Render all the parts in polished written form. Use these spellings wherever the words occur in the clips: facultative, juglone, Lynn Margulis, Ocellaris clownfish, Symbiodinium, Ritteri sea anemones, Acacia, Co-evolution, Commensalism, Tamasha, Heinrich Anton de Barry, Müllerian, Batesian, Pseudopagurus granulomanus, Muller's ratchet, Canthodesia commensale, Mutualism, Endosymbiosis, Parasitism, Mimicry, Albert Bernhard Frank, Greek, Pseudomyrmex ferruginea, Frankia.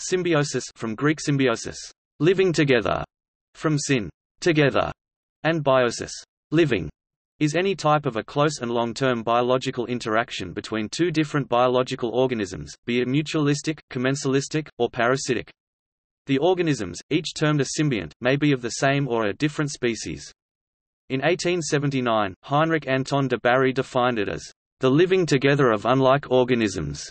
Symbiosis from Greek symbiosis, living together, from syn, together, and biosis, living, is any type of a close and long-term biological interaction between two different biological organisms, be it mutualistic, commensalistic, or parasitic. The organisms, each termed a symbiont, may be of the same or a different species. In 1879, Heinrich Anton de Barry defined it as the living together of unlike organisms.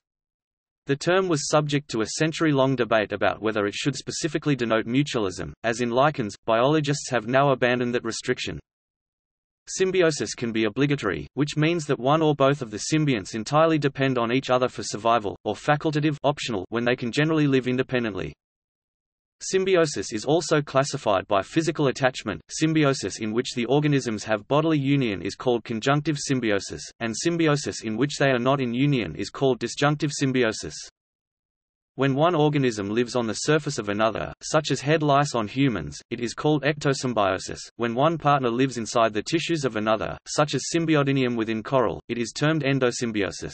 The term was subject to a century-long debate about whether it should specifically denote mutualism, as in lichens, biologists have now abandoned that restriction. Symbiosis can be obligatory, which means that one or both of the symbionts entirely depend on each other for survival, or facultative optional when they can generally live independently. Symbiosis is also classified by physical attachment. Symbiosis in which the organisms have bodily union is called conjunctive symbiosis, and symbiosis in which they are not in union is called disjunctive symbiosis. When one organism lives on the surface of another, such as head lice on humans, it is called ectosymbiosis. When one partner lives inside the tissues of another, such as Symbiodinium within coral, it is termed endosymbiosis.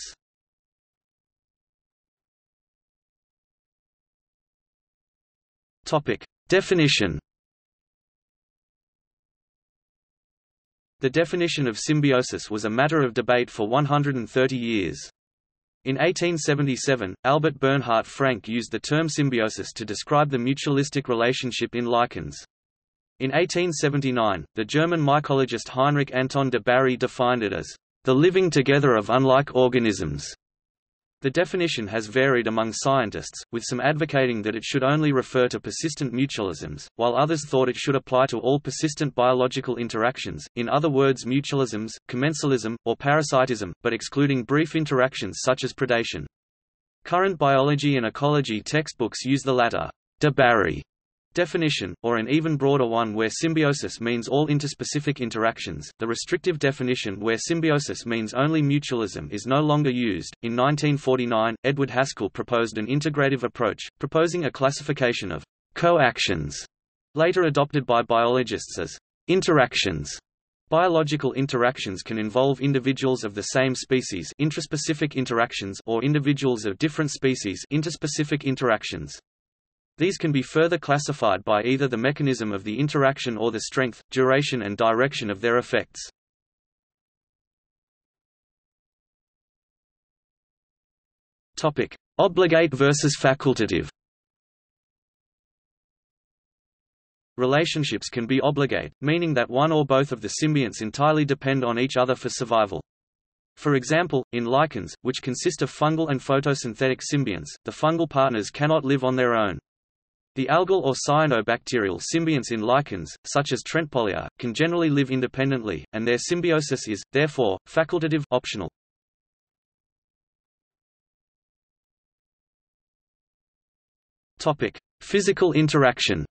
Definition. The definition of symbiosis was a matter of debate for 130 years. In 1877, Albert Bernhard Frank used the term symbiosis to describe the mutualistic relationship in lichens. In 1879, the German mycologist Heinrich Anton de Barry defined it as, "...the living together of unlike organisms." The definition has varied among scientists, with some advocating that it should only refer to persistent mutualisms, while others thought it should apply to all persistent biological interactions, in other words mutualisms, commensalism, or parasitism, but excluding brief interactions such as predation. Current biology and ecology textbooks use the latter, de Barry definition, or an even broader one where symbiosis means all interspecific interactions. The restrictive definition where symbiosis means only mutualism is no longer used. In 1949, Edward Haskell proposed an integrative approach, proposing a classification of coactions, later adopted by biologists as interactions. Biological interactions can involve individuals of the same species, intraspecific interactions, or individuals of different species, interspecific interactions. These can be further classified by either the mechanism of the interaction or the strength, duration and direction of their effects. Topic: Obligate versus facultative. Relationships can be obligate, meaning that one or both of the symbionts entirely depend on each other for survival. For example, in lichens, which consist of fungal and photosynthetic symbionts, the fungal partners cannot live on their own. The algal or cyanobacterial symbionts in lichens, such as Trentepohlia, can generally live independently, and their symbiosis is, therefore, facultative optional. Topic: Physical interaction.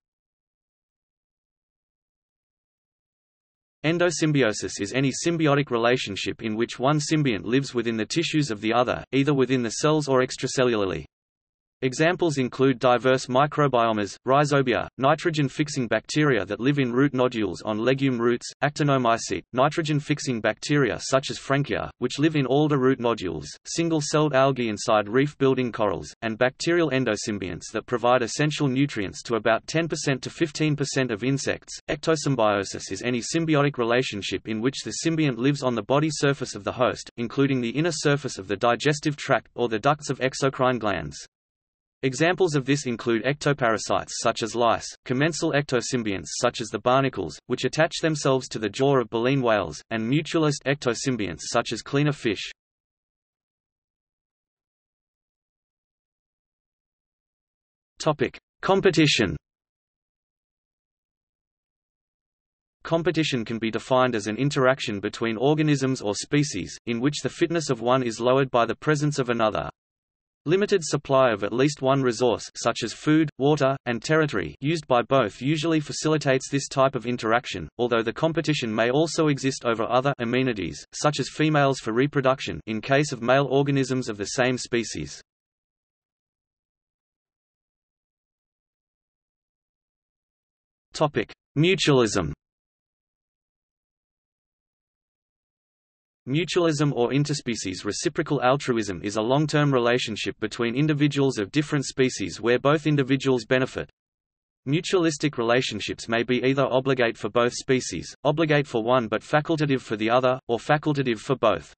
Endosymbiosis is any symbiotic relationship in which one symbiont lives within the tissues of the other, either within the cells or extracellularly. Examples include diverse microbiomes, rhizobia, nitrogen-fixing bacteria that live in root nodules on legume roots, actinomycete, nitrogen-fixing bacteria such as Frankia, which live in alder root nodules, single-celled algae inside reef-building corals, and bacterial endosymbionts that provide essential nutrients to about 10% to 15% of insects. Ectosymbiosis is any symbiotic relationship in which the symbiont lives on the body surface of the host, including the inner surface of the digestive tract or the ducts of exocrine glands. Examples of this include ectoparasites such as lice, commensal ectosymbionts such as the barnacles, which attach themselves to the jaw of baleen whales, and mutualist ectosymbionts such as cleaner fish. Competition. Competition can be defined as an interaction between organisms or species, in which the fitness of one is lowered by the presence of another. Limited supply of at least one resource such as food, water, and territory used by both usually facilitates this type of interaction, although the competition may also exist over other amenities, such as females for reproduction in case of male organisms of the same species. Mutualism. Mutualism or interspecies reciprocal altruism is a long-term relationship between individuals of different species where both individuals benefit. Mutualistic relationships may be either obligate for both species, obligate for one but facultative for the other, or facultative for both.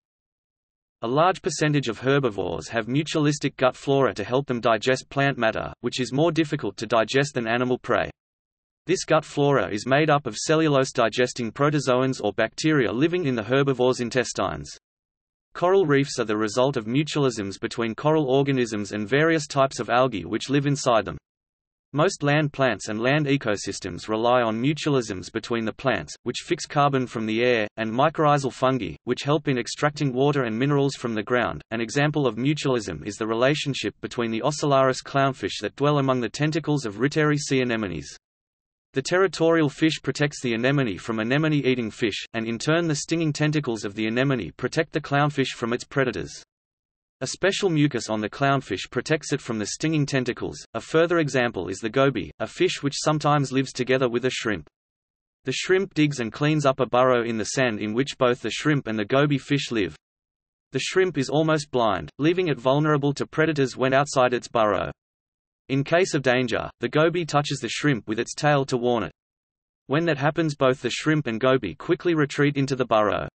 A large percentage of herbivores have mutualistic gut flora to help them digest plant matter, which is more difficult to digest than animal prey. This gut flora is made up of cellulose-digesting protozoans or bacteria living in the herbivore's intestines. Coral reefs are the result of mutualisms between coral organisms and various types of algae which live inside them. Most land plants and land ecosystems rely on mutualisms between the plants, which fix carbon from the air, and mycorrhizal fungi, which help in extracting water and minerals from the ground. An example of mutualism is the relationship between the Ocellaris clownfish that dwell among the tentacles of Ritteri sea anemones. The territorial fish protects the anemone from anemone-eating fish, and in turn the stinging tentacles of the anemone protect the clownfish from its predators. A special mucus on the clownfish protects it from the stinging tentacles. A further example is the goby, a fish which sometimes lives together with a shrimp. The shrimp digs and cleans up a burrow in the sand in which both the shrimp and the goby fish live. The shrimp is almost blind, leaving it vulnerable to predators when outside its burrow. In case of danger, the goby touches the shrimp with its tail to warn it. When that happens, both the shrimp and goby quickly retreat into the burrow.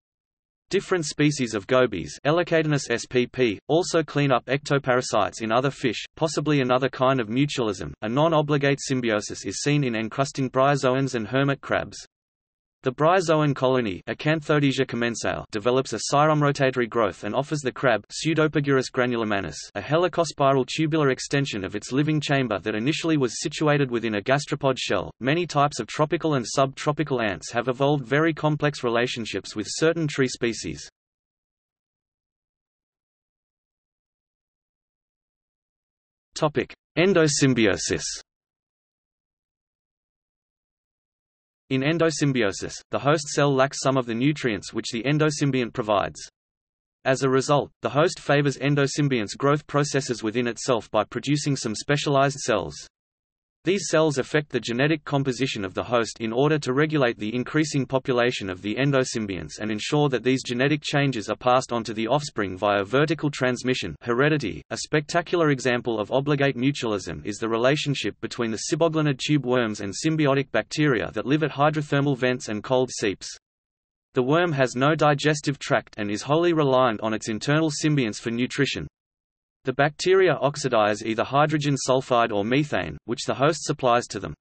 Different species of gobies, Elacatinus spp, also clean up ectoparasites in other fish, possibly another kind of mutualism. A non-obligate symbiosis is seen in encrusting bryozoans and hermit crabs. The bryozoan colony Canthodesia commensale develops a circumrotatory growth and offers the crab Pseudopagurus granulomanus a helicospiral tubular extension of its living chamber that initially was situated within a gastropod shell. Many types of tropical and subtropical ants have evolved very complex relationships with certain tree species. Topic: Endosymbiosis. In endosymbiosis, the host cell lacks some of the nutrients which the endosymbiont provides. As a result, the host favors endosymbiont's growth processes within itself by producing some specialized cells. These cells affect the genetic composition of the host in order to regulate the increasing population of the endosymbionts and ensure that these genetic changes are passed on to the offspring via vertical transmission heredity. A spectacular example of obligate mutualism is the relationship between the Symbiogenesis tube worms and symbiotic bacteria that live at hydrothermal vents and cold seeps. The worm has no digestive tract and is wholly reliant on its internal symbionts for nutrition. The bacteria oxidize either hydrogen sulfide or methane, which the host supplies to them.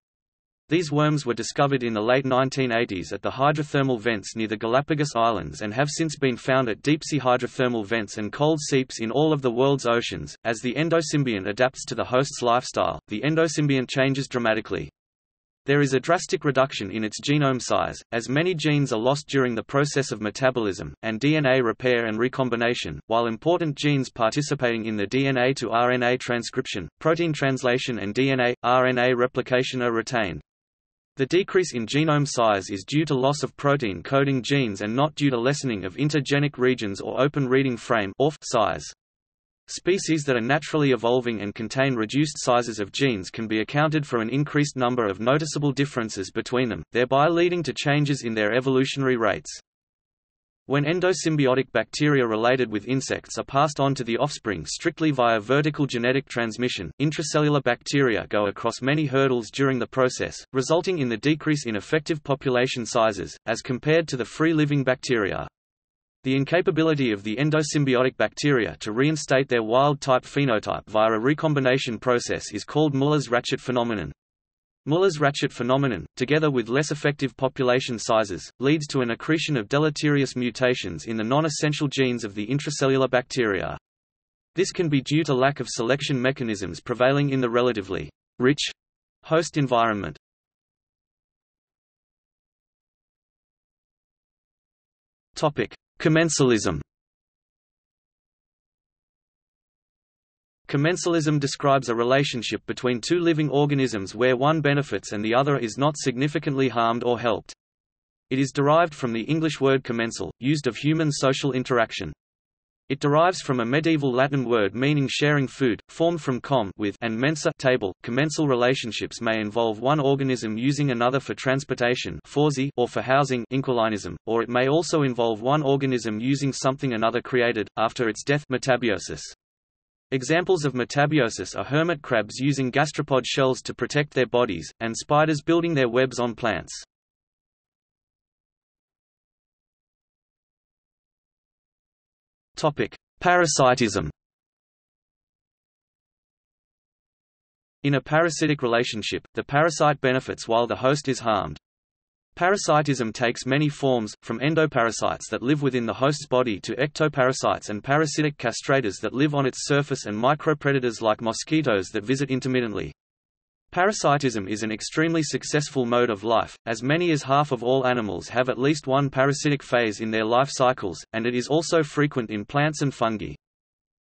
These worms were discovered in the late 1980s at the hydrothermal vents near the Galapagos Islands and have since been found at deep-sea hydrothermal vents and cold seeps in all of the world's oceans. As the endosymbiont adapts to the host's lifestyle, the endosymbiont changes dramatically. There is a drastic reduction in its genome size, as many genes are lost during the process of metabolism, and DNA repair and recombination, while important genes participating in the DNA to RNA transcription, protein translation and DNA, RNA replication are retained. The decrease in genome size is due to loss of protein-coding genes and not due to lessening of intergenic regions or open reading frame size. Species that are naturally evolving and contain reduced sizes of genes can be accounted for an increased number of noticeable differences between them, thereby leading to changes in their evolutionary rates. When endosymbiotic bacteria related with insects are passed on to the offspring strictly via vertical genetic transmission, intracellular bacteria go across many hurdles during the process, resulting in the decrease in effective population sizes, as compared to the free-living bacteria. The incapability of the endosymbiotic bacteria to reinstate their wild-type phenotype via a recombination process is called Muller's ratchet phenomenon. Muller's ratchet phenomenon, together with less effective population sizes, leads to an accretion of deleterious mutations in the non-essential genes of the intracellular bacteria. This can be due to lack of selection mechanisms prevailing in the relatively rich host environment. Commensalism. Commensalism describes a relationship between two living organisms where one benefits and the other is not significantly harmed or helped. It is derived from the English word commensal, used of human social interaction. It derives from a medieval Latin word meaning sharing food, formed from com with and mensa table. Commensal relationships may involve one organism using another for transportation or for housing, or it may also involve one organism using something another created, after its death. Metabiosis. Examples of metabiosis are hermit crabs using gastropod shells to protect their bodies, and spiders building their webs on plants. Parasitism. In a parasitic relationship, the parasite benefits while the host is harmed. Parasitism takes many forms, from endoparasites that live within the host's body to ectoparasites and parasitic castrators that live on its surface, and micropredators like mosquitoes that visit intermittently. Parasitism is an extremely successful mode of life, as many as half of all animals have at least one parasitic phase in their life cycles, and it is also frequent in plants and fungi.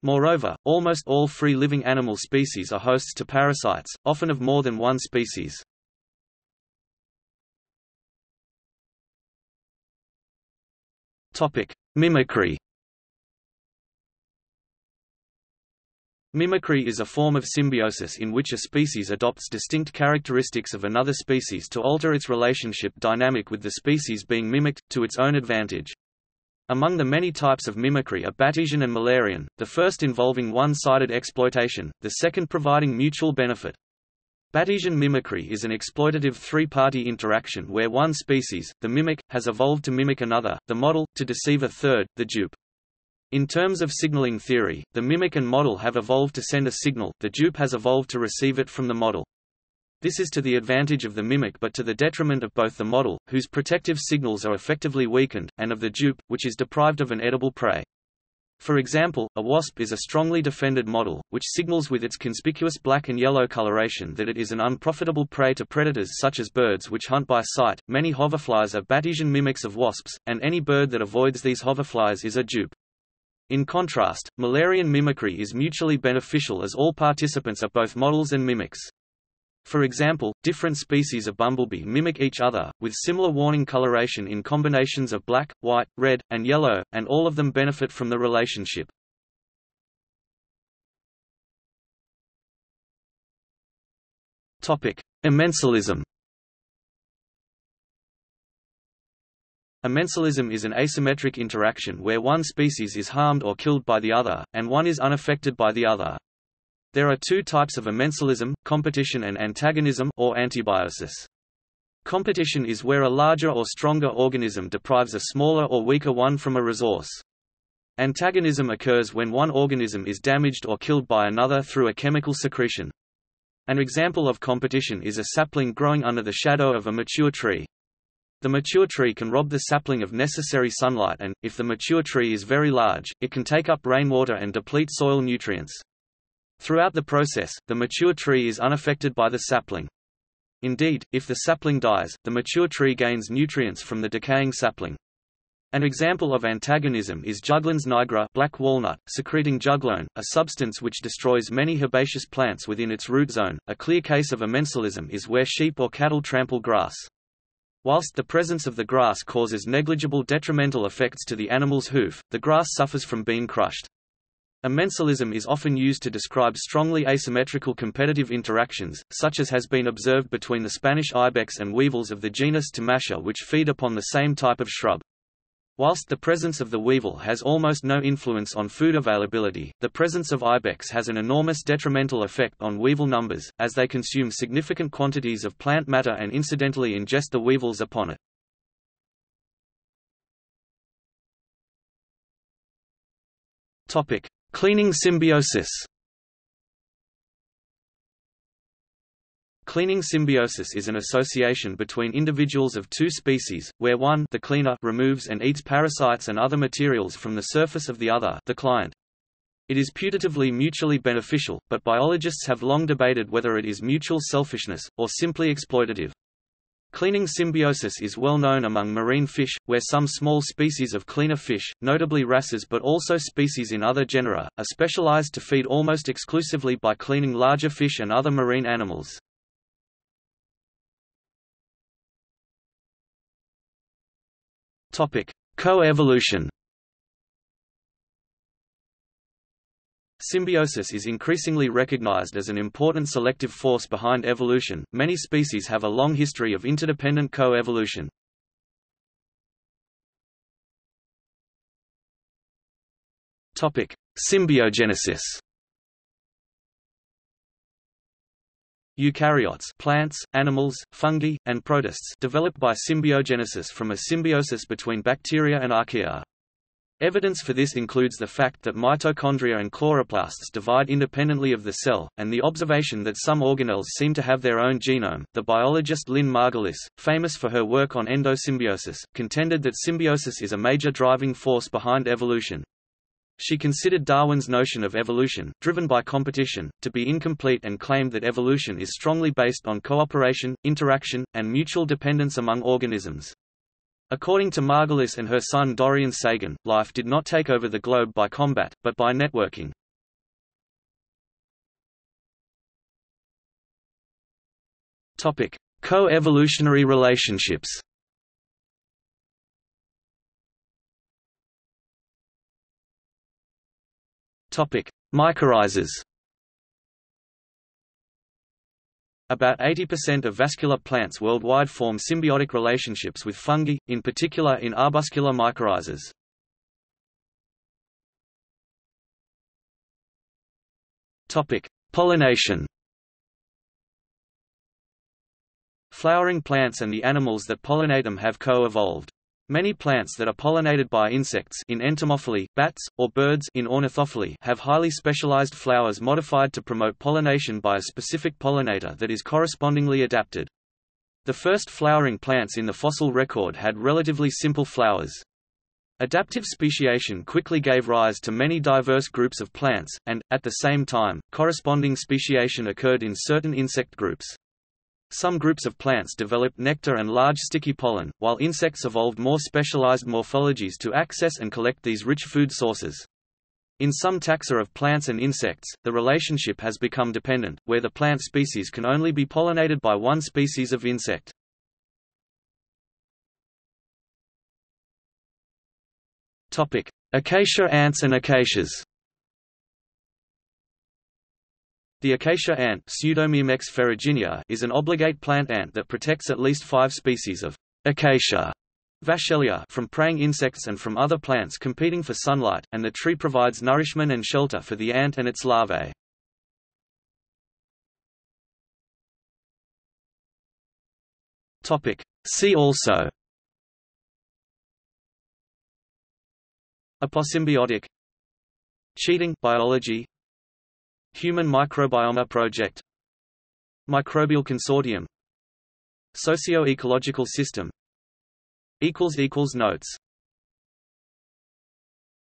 Moreover, almost all free-living animal species are hosts to parasites, often of more than one species. Mimicry. Mimicry is a form of symbiosis in which a species adopts distinct characteristics of another species to alter its relationship dynamic with the species being mimicked, to its own advantage. Among the many types of mimicry are Batesian and Müllerian, the first involving one-sided exploitation, the second providing mutual benefit. Batesian mimicry is an exploitative three-party interaction where one species, the mimic, has evolved to mimic another, the model, to deceive a third, the dupe. In terms of signaling theory, the mimic and model have evolved to send a signal, the dupe has evolved to receive it from the model. This is to the advantage of the mimic but to the detriment of both the model, whose protective signals are effectively weakened, and of the dupe, which is deprived of an edible prey. For example, a wasp is a strongly defended model, which signals with its conspicuous black and yellow coloration that it is an unprofitable prey to predators such as birds which hunt by sight. Many hoverflies are Batesian mimics of wasps, and any bird that avoids these hoverflies is a dupe. In contrast, Müllerian mimicry is mutually beneficial as all participants are both models and mimics. For example, different species of bumblebee mimic each other, with similar warning coloration in combinations of black, white, red, and yellow, and all of them benefit from the relationship. Amensalism. Amensalism is an asymmetric interaction where one species is harmed or killed by the other, and one is unaffected by the other. There are two types of amensalism: competition and antagonism, or antibiosis. Competition is where a larger or stronger organism deprives a smaller or weaker one from a resource. Antagonism occurs when one organism is damaged or killed by another through a chemical secretion. An example of competition is a sapling growing under the shadow of a mature tree. The mature tree can rob the sapling of necessary sunlight and, if the mature tree is very large, it can take up rainwater and deplete soil nutrients. Throughout the process, the mature tree is unaffected by the sapling. Indeed, if the sapling dies, the mature tree gains nutrients from the decaying sapling. An example of antagonism is Juglans nigra, black walnut, secreting juglone, a substance which destroys many herbaceous plants within its root zone. A clear case of amensalism is where sheep or cattle trample grass. Whilst the presence of the grass causes negligible detrimental effects to the animal's hoof, the grass suffers from being crushed. Amensalism is often used to describe strongly asymmetrical competitive interactions, such as has been observed between the Spanish ibex and weevils of the genus Tamasha, which feed upon the same type of shrub. Whilst the presence of the weevil has almost no influence on food availability, the presence of ibex has an enormous detrimental effect on weevil numbers, as they consume significant quantities of plant matter and incidentally ingest the weevils upon it. Topic: Cleaning symbiosis. Cleaning symbiosis is an association between individuals of two species, where one, the cleaner, removes and eats parasites and other materials from the surface of the other, the client. It is putatively mutually beneficial, but biologists have long debated whether it is mutual selfishness, or simply exploitative. Cleaning symbiosis is well known among marine fish, where some small species of cleaner fish, notably wrasses but also species in other genera, are specialized to feed almost exclusively by cleaning larger fish and other marine animals. Coevolution. Symbiosis is increasingly recognized as an important selective force behind evolution. Many species have a long history of interdependent co-evolution. Topic: Symbiogenesis. Eukaryotes, plants, animals, fungi, and protists developed by symbiogenesis from a symbiosis between bacteria and archaea. Evidence for this includes the fact that mitochondria and chloroplasts divide independently of the cell, and the observation that some organelles seem to have their own genome. The biologist Lynn Margulis, famous for her work on endosymbiosis, contended that symbiosis is a major driving force behind evolution. She considered Darwin's notion of evolution, driven by competition, to be incomplete and claimed that evolution is strongly based on cooperation, interaction, and mutual dependence among organisms. According to Margulis and her son Dorian Sagan, life did not take over the globe by combat, but by networking. Topic: Co-evolutionary relationships. Topic: Mycorrhizas. About 80% of vascular plants worldwide form symbiotic relationships with fungi, in particular in arbuscular mycorrhizas. Topic: Pollination. Flowering plants and the animals that pollinate them have co-evolved. Many plants that are pollinated by insects in entomophily, bats, or birds in ornithophily have highly specialized flowers modified to promote pollination by a specific pollinator that is correspondingly adapted. The first flowering plants in the fossil record had relatively simple flowers. Adaptive speciation quickly gave rise to many diverse groups of plants, and, at the same time, corresponding speciation occurred in certain insect groups. Some groups of plants developed nectar and large sticky pollen, while insects evolved more specialized morphologies to access and collect these rich food sources. In some taxa of plants and insects, the relationship has become dependent, where the plant species can only be pollinated by one species of insect. Topic: Acacia ants and acacias. The acacia ant, Pseudomyrmex ferruginea, is an obligate plant ant that protects at least 5 species of Acacia vachelia from preying insects and from other plants competing for sunlight, and the tree provides nourishment and shelter for the ant and its larvae. Topic: See also. Aposymbiotic. Cheating biology. Human Microbiome Project. Microbial Consortium. Socio-ecological system. == Notes